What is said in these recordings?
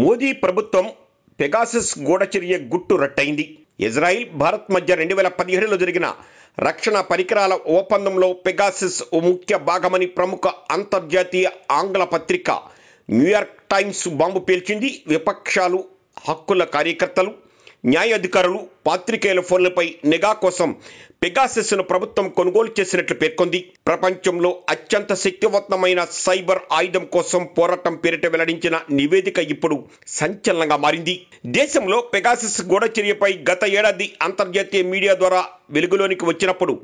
మోదీ ప్రభుత్వం పెగాసస్ గూఢచర్య గుట్టు రట్టైంది. ఇజ్రాయెల్ భారత్ మధ్య 2017లో జరిగిన రక్షణ పరికరాల ఒప్పందంలో పెగాసస్ ఓ ముఖ్య భాగమని ప్రముఖ అంతర్జాతీయ ఆంగ్ల పత్రిక న్యూయార్క్ టైమ్స్ బాంబు పేల్చింది. విపక్షాలు, హక్కుల కార్యకర్తలు, న్యాయాధికారులు పాత్రికేయుల ఫోన్లపై నిఘా కోసం పెగాసస్ను ప్రభుత్వం కొనుగోలు చేసినట్లు పేర్కొంది. ప్రపంచంలో అత్యంత శక్తివంతమైన సైబర్ ఆయుధం కోసం పోరాటం పేరిట వెల్లడించిన నివేదిక ఇప్పుడు సంచలనంగా మారింది. దేశంలో పెగాసస్ గూఢచర్యపై గత ఏడాది అంతర్జాతీయ మీడియా ద్వారా వెలుగులోనికి వచ్చినప్పుడు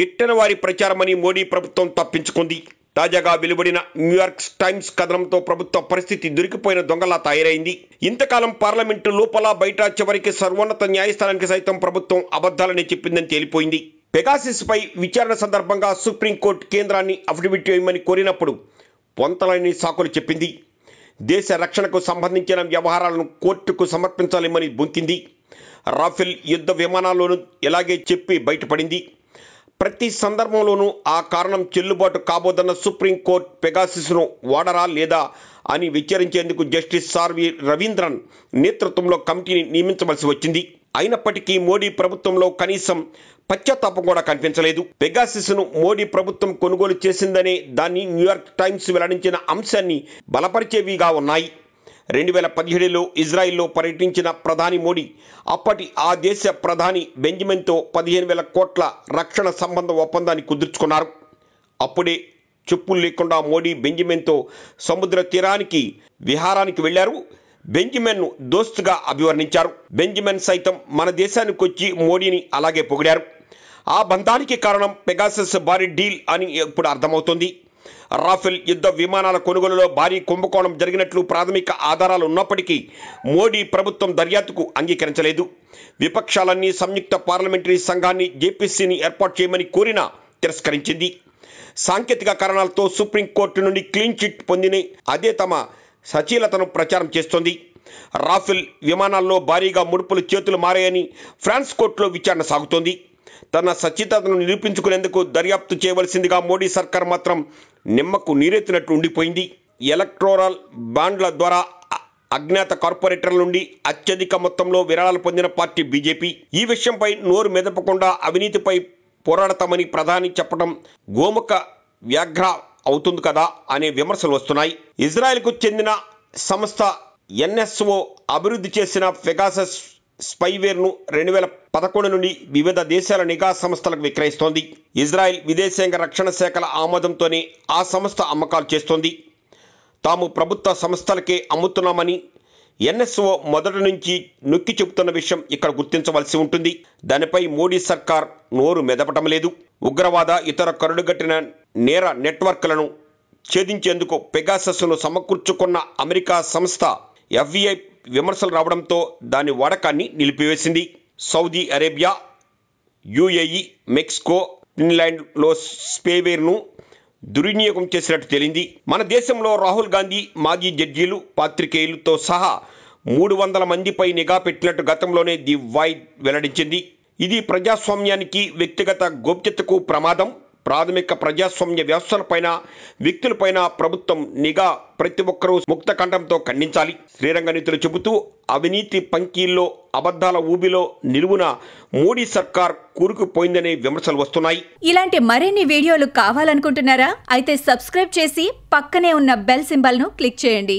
గిట్టని వారి ప్రచారమని మోడీ ప్రభుత్వం తప్పించుకుంది. తాజాగా వెలువడిన న్యూయార్క్ టైమ్స్ కథనంతో ప్రభుత్వ పరిస్థితి దొరికిపోయిన దొంగలా తయారైంది. ఇంతకాలం పార్లమెంటు లోపల బయట చివరికి సర్వోన్నత న్యాయస్థానానికి సైతం ప్రభుత్వం అబద్ధాలని చెప్పిందని తేలిపోయింది. పెగాసిస్ పై విచారణ సందర్భంగా సుప్రీంకోర్టు కేంద్రాన్ని అఫిడవిట్ చేయమని కోరినప్పుడు పొంతలని సాకులు చెప్పింది. దేశ రక్షణకు సంబంధించిన వ్యవహారాలను కోర్టుకు సమర్పించాలేమని బొంకింది. రాఫెల్ యుద్ధ విమానాల్లోనూ ఇలాగే చెప్పి బయటపడింది. ప్రతి సందర్భంలోనూ ఆ కారణం చెల్లుబాటు కాబోదన్న సుప్రీంకోర్టు పెగాసిస్ను వాడరా లేదా అని విచారించేందుకు జస్టిస్ ఆర్వి రవీంద్రన్ నేతృత్వంలో కమిటీని నియమించవలసి వచ్చింది. అయినప్పటికీ మోడీ ప్రభుత్వంలో కనీసం పశ్చాత్తాపం కూడా కనిపించలేదు. పెగాసిస్ను మోడీ ప్రభుత్వం కొనుగోలు చేసిందనే దాన్ని న్యూయార్క్ టైమ్స్ వెల్లడించిన అంశాన్ని బలపరిచేవిగా ఉన్నాయి. 2017లో ఇజ్రాయెల్లో పర్యటించిన ప్రధాని మోడీ అప్పటి ఆ దేశ ప్రధాని బెంజమిన్తో 15,000 కోట్ల రక్షణ సంబంధ ఒప్పందాన్ని కుదుర్చుకున్నారు. అప్పుడే చెప్పులు లేకుండా మోడీ బెంజమిన్తో సముద్ర తీరానికి విహారానికి వెళ్లారు. బెంజమిన్ను దోస్తుగా అభివర్ణించారు. బెంజమిన్ సైతం మన దేశానికి వచ్చి మోడీని అలాగే పొగిడారు. ఆ బంధానికి కారణం పెగాసస్ భారీ డీల్ అని ఇప్పుడు అర్థమవుతోంది. రాఫెల్ యుద్ధ విమానాల కొనుగోలులో భారీ కుంభకోణం జరిగినట్లు ప్రాథమిక ఆధారాలు ఉన్నప్పటికీ మోడీ ప్రభుత్వం దర్యాప్తుకు అంగీకరించలేదు. విపక్షాలన్నీ సంయుక్త పార్లమెంటరీ సంఘాన్ని జేపీసీని ఏర్పాటు చేయమని కోరినా తిరస్కరించింది. సాంకేతిక కారణాలతో సుప్రీంకోర్టు నుండి క్లీన్ చిట్ పొందిన అదే తమ సచీలతను ప్రచారం చేస్తోంది. రాఫెల్ విమానాల్లో భారీగా ముడుపులు చేతులు మారాయని ఫ్రాన్స్ కోర్టులో విచారణ సాగుతోంది. తన సచితను నిరూపించుకునేందుకు దర్యాప్తు చేయవలసిందిగా మోడీ సర్కార్ మాత్రం నిమ్మకు నీరెత్తినట్టు ఉండిపోయింది. ఎలక్టోరల్ బాండ్ల ద్వారా అజ్ఞాత కార్పొరేటర్ల నుండి అత్యధిక మొత్తంలో విరాళాలు పొందిన పార్టీ బీజేపీ. ఈ విషయంపై నోరు మెదపకుండా అవినీతిపై పోరాడతామని ప్రధాని చెప్పడం గోముఖ వ్యాఘ్ర అవుతుంది కదా అనే విమర్శలు వస్తున్నాయి. ఇజ్రాయెల్కు చెందిన సంస్థ ఎన్ఎస్ఓ అభివృద్ధి చేసిన పెగాసస్ స్పైవేర్ను 2011 నుండి వివిధ దేశాల నిఘా సంస్థలకు విక్రయిస్తోంది. ఇజ్రాయెల్ విదేశాంగ రక్షణ శాఖల ఆమోదంతోనే ఆ సంస్థ అమ్మకాలు చేస్తోంది. తాము ప్రభుత్వ సంస్థలకే అమ్ముతున్నామని ఎన్ఎస్ఓ మొదటి నుంచి నొక్కి చెబుతున్న విషయం ఇక్కడ గుర్తించవలసి ఉంటుంది. దానిపై మోడీ సర్కార్ నోరు మెదపటం లేదు. ఉగ్రవాద ఇతర కరుడుగట్టిన నేర నెట్వర్క్లను ఛేదించేందుకు పెగాసస్ను సమకూర్చుకున్న అమెరికా సంస్థ ఎఫ్బిఐ విమర్శలు రావడంతో దాని వాడకాన్ని నిలిపివేసింది. సౌదీ అరేబియా, యుఏఈ, మెక్సికో, ఫిన్లాండ్లో స్పైవేర్ను దుర్వినియోగం చేసినట్టు తేలింది. మన దేశంలో రాహుల్ గాంధీ మాజీ జడ్జీలు, పాత్రికేయులతో సహా 300 మందిపై నిఘా పెట్టినట్టు గతంలోనే ది వైడ్ వెల్లడించింది. ఇది ప్రజాస్వామ్యానికి, వ్యక్తిగత గోప్యతకు ప్రమాదం. ప్రాథమిక ప్రజాస్వామ్య వ్యవస్థలపైన, వ్యక్తులపైన ప్రభుత్వం నిఘా ప్రతి ఒక్కరూ ముక్త కంఠంతో ఖండించాలి. శ్రీరంగనీతులు చెబుతూ అవినీతి పంకీల్లో, అబద్ధాల ఊబిలో నిలువున మోడీ సర్కార్ కూరుకుపోయిందనే విమర్శలు వస్తున్నాయి. ఇలాంటి మరిన్ని వీడియోలు కావాలనుకుంటున్నారా? అయితే సబ్స్క్రైబ్ చేసి పక్కనే ఉన్న బెల్ సింబల్ ను క్లిక్ చేయండి.